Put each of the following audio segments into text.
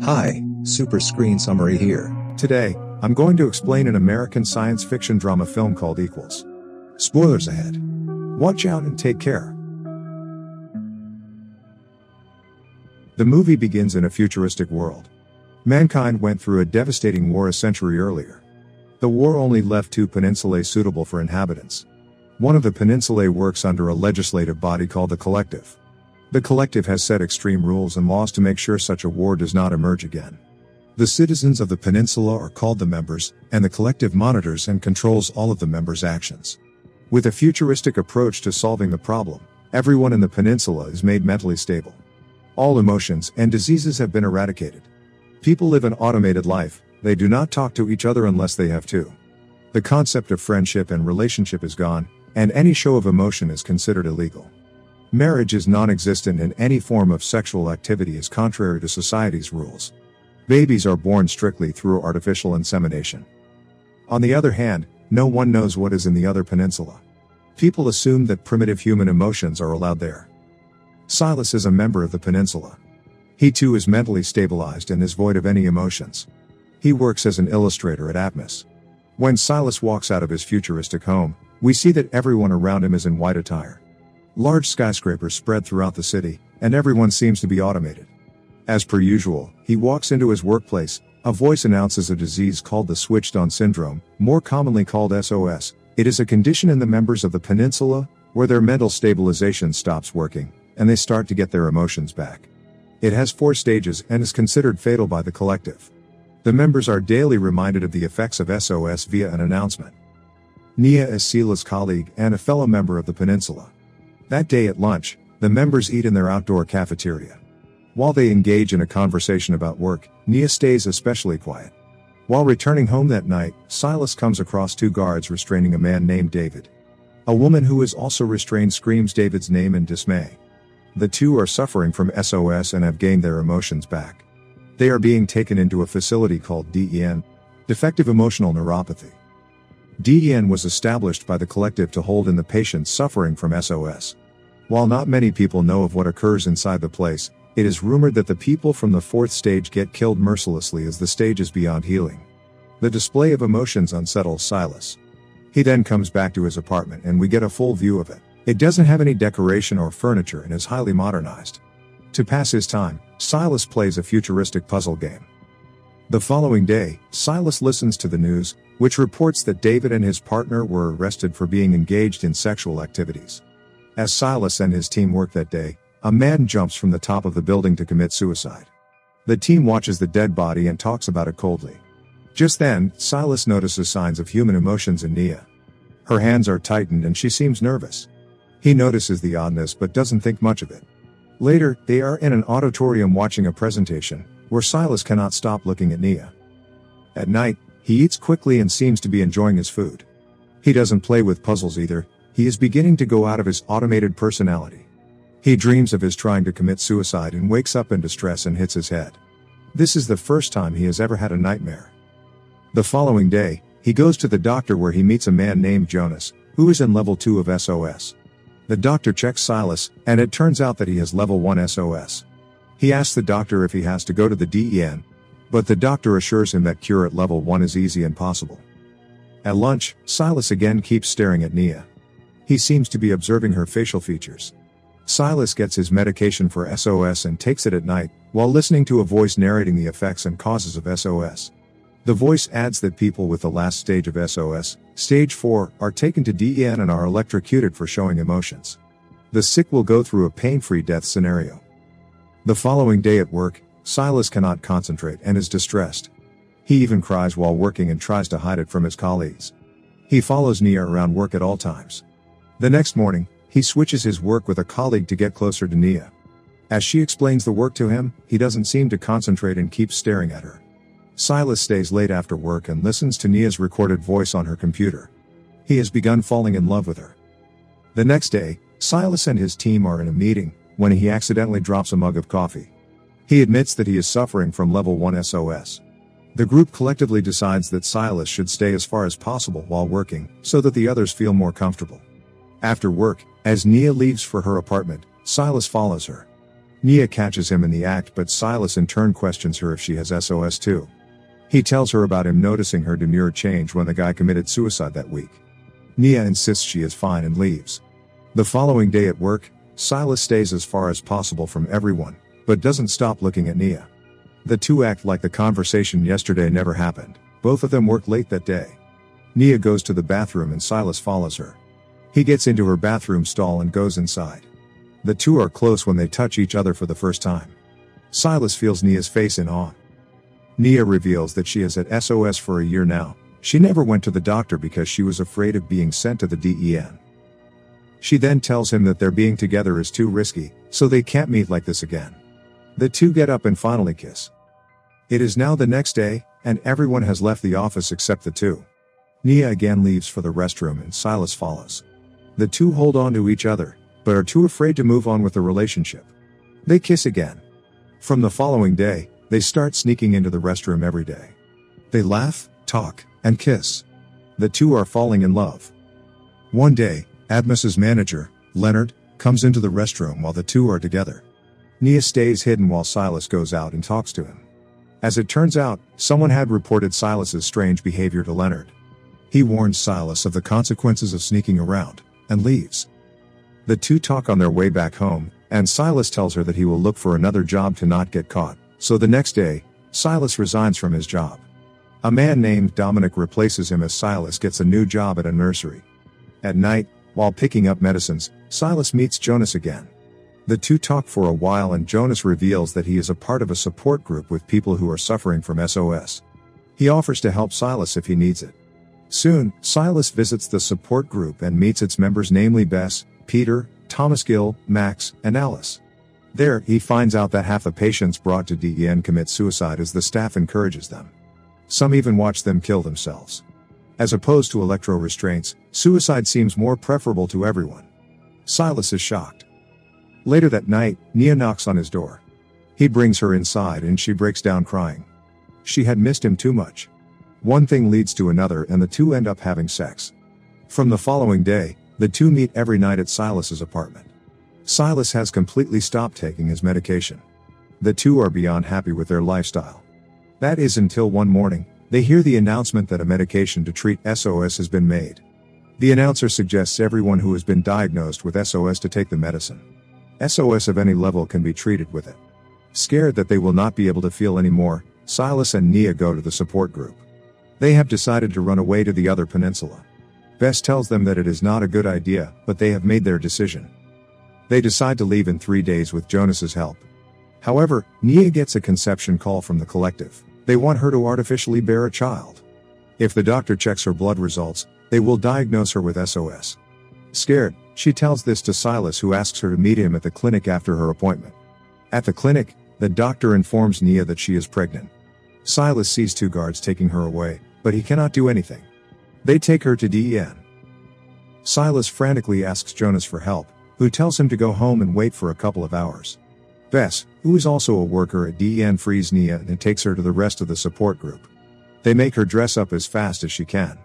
Hi, Super Screen Summary here. Today, I'm going to explain an American science fiction drama film called Equals. Spoilers ahead. Watch out and take care. The movie begins in a futuristic world. Mankind went through a devastating war a century earlier. The war only left two peninsulae suitable for inhabitants. One of the peninsulae works under a legislative body called the Collective. The Collective has set extreme rules and laws to make sure such a war does not emerge again. The citizens of the peninsula are called the members, and the Collective monitors and controls all of the members' actions. With a futuristic approach to solving the problem, everyone in the peninsula is made mentally stable. All emotions and diseases have been eradicated. People live an automated life, they do not talk to each other unless they have to. The concept of friendship and relationship is gone, and any show of emotion is considered illegal. Marriage is non-existent and any form of sexual activity is contrary to society's rules. Babies are born strictly through artificial insemination. On the other hand, no one knows what is in the other peninsula. People assume that primitive human emotions are allowed there. Silas is a member of the peninsula. He too is mentally stabilized and is void of any emotions. He works as an illustrator at Atmos. When Silas walks out of his futuristic home, we see that everyone around him is in white attire. Large skyscrapers spread throughout the city, and everyone seems to be automated. As per usual, he walks into his workplace, a voice announces a disease called the Switched-on Syndrome, more commonly called SOS. It is a condition in the members of the peninsula, where their mental stabilization stops working, and they start to get their emotions back. It has 4 stages and is considered fatal by the Collective. The members are daily reminded of the effects of SOS via an announcement. Nia is Silas' colleague and a fellow member of the peninsula. That day at lunch, the members eat in their outdoor cafeteria. While they engage in a conversation about work, Nia stays especially quiet. While returning home that night, Silas comes across 2 guards restraining a man named David. A woman who is also restrained screams David's name in dismay. The 2 are suffering from SOS and have gained their emotions back. They are being taken into a facility called DEN, Defective Emotional Neuropathy. DEN was established by the Collective to hold in the patients suffering from SOS. While not many people know of what occurs inside the place, it is rumored that the people from the 4th stage get killed mercilessly as the stage is beyond healing. The display of emotions unsettles Silas. He then comes back to his apartment and we get a full view of it. It doesn't have any decoration or furniture and is highly modernized. To pass his time, Silas plays a futuristic puzzle game. The following day, Silas listens to the news, which reports that David and his partner were arrested for being engaged in sexual activities. As Silas and his team work that day, a man jumps from the top of the building to commit suicide. The team watches the dead body and talks about it coldly. Just then, Silas notices signs of human emotions in Nia. Her hands are tightened and she seems nervous. He notices the oddness but doesn't think much of it. Later, they are in an auditorium watching a presentation, where Silas cannot stop looking at Nia. At night, he eats quickly and seems to be enjoying his food. He doesn't play with puzzles either, he is beginning to go out of his automated personality. He dreams of his trying to commit suicide and wakes up in distress and hits his head. This is the first time he has ever had a nightmare. The following day, he goes to the doctor where he meets a man named Jonas, who is in level 2 of SOS. The doctor checks Silas, and it turns out that he has level 1 SOS. He asks the doctor if he has to go to the DEN, but the doctor assures him that cure at level 1 is easy and possible. At lunch, Silas again keeps staring at Nia. He seems to be observing her facial features. Silas gets his medication for SOS and takes it at night, while listening to a voice narrating the effects and causes of SOS. The voice adds that people with the last stage of SOS, stage 4, are taken to DEN and are electrocuted for showing emotions. The sick will go through a pain-free death scenario. The following day at work, Silas cannot concentrate and is distressed. He even cries while working and tries to hide it from his colleagues. He follows Nia around work at all times. The next morning, he switches his work with a colleague to get closer to Nia. As she explains the work to him, he doesn't seem to concentrate and keeps staring at her. Silas stays late after work and listens to Nia's recorded voice on her computer. He has begun falling in love with her. The next day, Silas and his team are in a meeting, when he accidentally drops a mug of coffee. He admits that he is suffering from level 1 SOS. The group collectively decides that Silas should stay as far as possible while working, so that the others feel more comfortable. After work, as Nia leaves for her apartment, Silas follows her. Nia catches him in the act, but Silas in turn questions her if she has SOS too. He tells her about him noticing her demure change when the guy committed suicide that week. Nia insists she is fine and leaves. The following day at work, Silas stays as far as possible from everyone, but doesn't stop looking at Nia. The two act like the conversation yesterday never happened. Both of them work late that day. Nia goes to the bathroom and Silas follows her. He gets into her bathroom stall and goes inside. The two are close when they touch each other for the first time. Silas feels Nia's face in awe. Nia reveals that she has had SOS for a year now. She never went to the doctor because she was afraid of being sent to the DEN. She then tells him that their being together is too risky, so they can't meet like this again. The two get up and finally kiss. It is now the next day, and everyone has left the office except the two. Nia again leaves for the restroom and Silas follows. The two hold on to each other, but are too afraid to move on with the relationship. They kiss again. From the following day, they start sneaking into the restroom every day. They laugh, talk, and kiss. The two are falling in love. One day, Atmos's manager, Leonard, comes into the restroom while the two are together. Nia stays hidden while Silas goes out and talks to him. As it turns out, someone had reported Silas's strange behavior to Leonard. He warns Silas of the consequences of sneaking around, and leaves. The two talk on their way back home, and Silas tells her that he will look for another job to not get caught, so the next day, Silas resigns from his job. A man named Dominic replaces him as Silas gets a new job at a nursery. At night, while picking up medicines, Silas meets Jonas again. The two talk for a while and Jonas reveals that he is a part of a support group with people who are suffering from SOS. He offers to help Silas if he needs it. Soon, Silas visits the support group and meets its members, namely Bess, Peter, Thomas Gill, Max, and Alice. There, he finds out that half the patients brought to DEN commit suicide as the staff encourages them. Some even watch them kill themselves. As opposed to electro restraints, suicide seems more preferable to everyone. Silas is shocked. Later that night, Nia knocks on his door. He brings her inside and she breaks down crying. She had missed him too much. One thing leads to another and the two end up having sex. From the following day, the two meet every night at Silas's apartment. Silas has completely stopped taking his medication. The two are beyond happy with their lifestyle. That is until one morning, they hear the announcement that a medication to treat SOS has been made. The announcer suggests everyone who has been diagnosed with SOS to take the medicine. SOS of any level can be treated with it. Scared that they will not be able to feel anymore, Silas and Nia go to the support group. They have decided to run away to the other peninsula. Bess tells them that it is not a good idea, but they have made their decision. They decide to leave in 3 days with Jonas's help. However, Nia gets a conception call from the collective. They want her to artificially bear a child. If the doctor checks her blood results, they will diagnose her with SOS. Scared, she tells this to Silas, who asks her to meet him at the clinic after her appointment. At the clinic, the doctor informs Nia that she is pregnant. Silas sees two guards taking her away, but he cannot do anything. They take her to DEN. Silas frantically asks Jonas for help, who tells him to go home and wait for a couple of hours. Bess, who is also a worker at DEN, frees Nia and takes her to the rest of the support group. They make her dress up as fast as she can.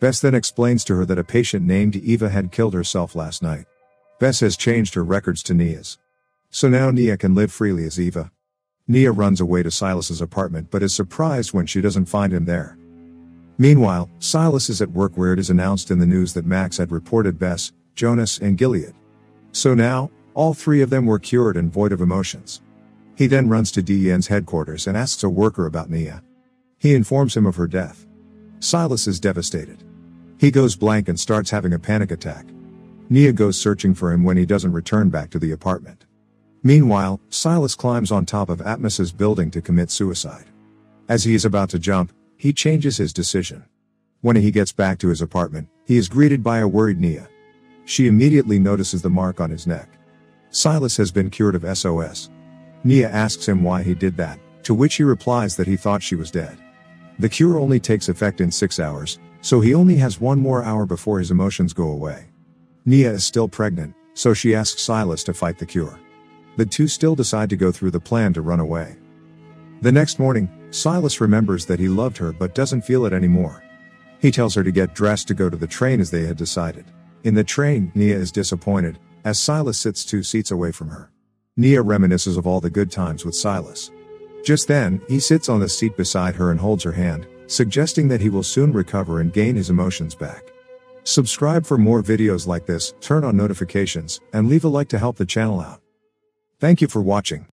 Bess then explains to her that a patient named Eva had killed herself last night. Bess has changed her records to Nia's. So now Nia can live freely as Eva. Nia runs away to Silas's apartment but is surprised when she doesn't find him there. Meanwhile, Silas is at work where it is announced in the news that Max had reported Bess, Jonas, and Gilead. So now, all three of them were cured and void of emotions. He then runs to DEN's headquarters and asks a worker about Nia. He informs him of her death. Silas is devastated. He goes blank and starts having a panic attack. Nia goes searching for him when he doesn't return back to the apartment. Meanwhile, Silas climbs on top of Atmos's building to commit suicide. As he is about to jump, he changes his decision. When he gets back to his apartment, he is greeted by a worried Nia. She immediately notices the mark on his neck. Silas has been cured of SOS. Nia asks him why he did that, to which he replies that he thought she was dead. The cure only takes effect in 6 hours, so he only has 1 more hour before his emotions go away. Nia is still pregnant, so she asks Silas to fight the cure. The two still decide to go through the plan to run away. The next morning, Silas remembers that he loved her but doesn't feel it anymore. He tells her to get dressed to go to the train as they had decided. In the train, Nia is disappointed, as Silas sits 2 seats away from her. Nia reminisces of all the good times with Silas. Just then, he sits on the seat beside her and holds her hand, suggesting that he will soon recover and gain his emotions back. Subscribe for more videos like this, turn on notifications, and leave a like to help the channel out. Thank you for watching.